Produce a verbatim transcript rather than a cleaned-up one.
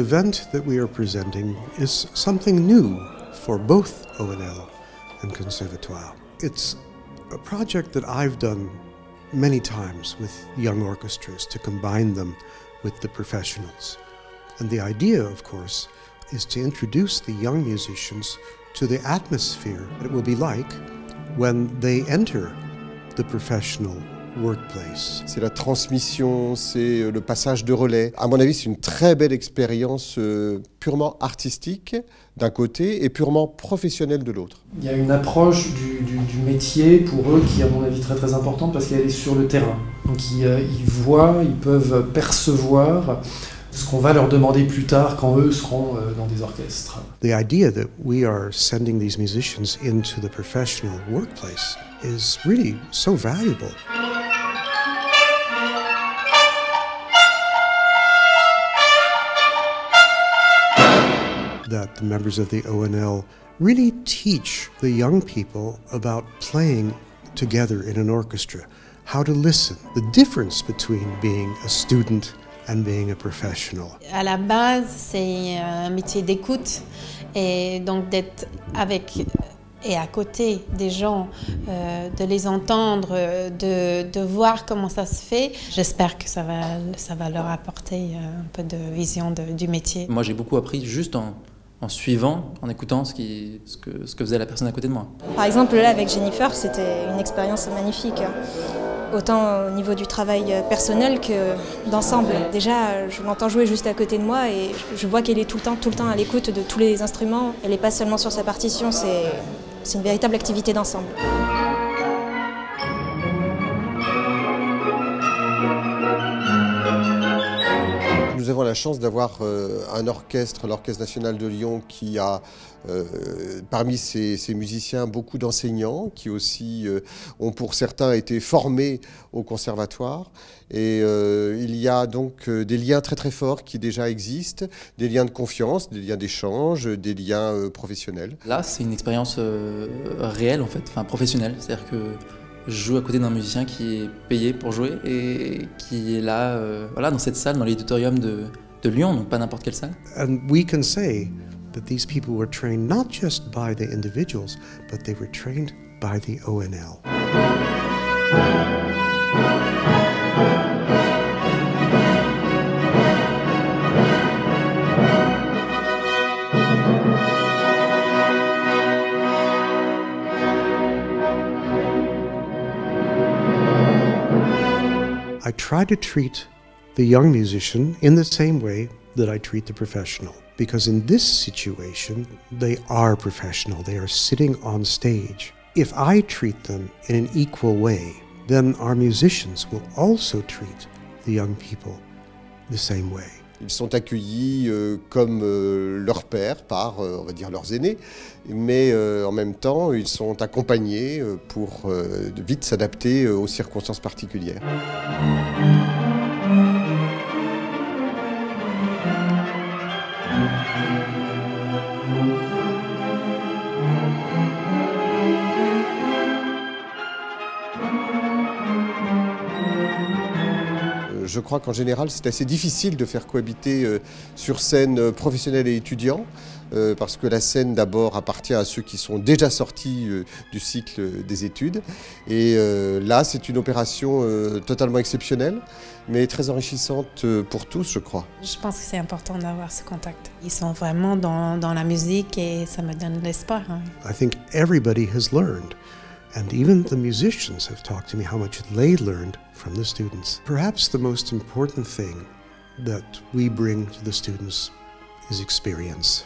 event that we are presenting is something new for both O N L and Conservatoire. It's a project that I've done many times with young orchestras to combine them with the professionals. And the idea, of course, is to introduce the young musicians to the atmosphere that it will be like when they enter the professional workplace. C'est la transmission, c'est le passage de relais. À mon avis, c'est une très belle expérience euh, purement artistique d'un côté et purement professionnelle de l'autre. Il y a une approche du, du, du métier pour eux qui est à mon avis très très importante parce qu'elle est sur le terrain. Donc ils, euh, ils voient, ils peuvent percevoir ce qu'on va leur demander plus tard quand eux seront euh, dans des orchestres. The idea that we are sending these musicians into the professional workplace is really so valuable. That the members of the O N L really teach the young people about playing together in an orchestra, how to listen, the difference between being a student and being a professional. À la base, c'est un métier d'écoute et donc d'être avec et à côté des gens, euh, de les entendre, de, de voir comment ça se fait. J'espère que ça va, ça va leur apporter un peu de vision de, du métier. Moi, j'ai beaucoup appris juste en en suivant, en écoutant ce, qui, ce, que, ce que faisait la personne à côté de moi. Par exemple, là, avec Jennifer, c'était une expérience magnifique, autant au niveau du travail personnel que d'ensemble. Déjà, je l'entends jouer juste à côté de moi et je vois qu'elle est tout le temps, tout le temps à l'écoute de tous les instruments. Elle n'est pas seulement sur sa partition, c'est une véritable activité d'ensemble. Nous avons la chance d'avoir euh, un orchestre, l'Orchestre National de Lyon, qui a euh, parmi ses, ses musiciens beaucoup d'enseignants qui aussi euh, ont pour certains été formés au conservatoire. Et euh, il y a donc euh, des liens très très forts qui déjà existent, des liens de confiance, des liens d'échange, des liens euh, professionnels. Là, c'est une expérience euh, réelle en fait, enfin professionnelle, c'est-à-dire que je joue à côté d'un musicien qui est payé pour jouer et qui est là, euh, voilà, dans cette salle, dans l'auditorium de, de Lyon, donc pas n'importe quelle salle. And we can say that these people were trained not just by the individuals, but they were trained by the O N L. I try to treat the young musician in the same way that I treat the professional, because in this situation, they are professional, they are sitting on stage. If I treat them in an equal way, then our musicians will also treat the young people the same way. Ils sont accueillis euh, comme euh, leur père par, euh, on va dire, leurs aînés, mais euh, en même temps, ils sont accompagnés euh, pour euh, vite s'adapter euh, aux circonstances particulières. Je crois qu'en général, c'est assez difficile de faire cohabiter euh, sur scène euh, professionnels et étudiants, euh, parce que la scène d'abord appartient à ceux qui sont déjà sortis euh, du cycle euh, des études. Et euh, là, c'est une opération euh, totalement exceptionnelle, mais très enrichissante euh, pour tous, je crois. Je pense que c'est important d'avoir ce contact. Ils sont vraiment dans, dans la musique et ça me donne de l'espoir. Hein. I think everybody has learned. And even the musicians have talked to me how much they learned from the students. Perhaps the most important thing that we bring to the students is experience.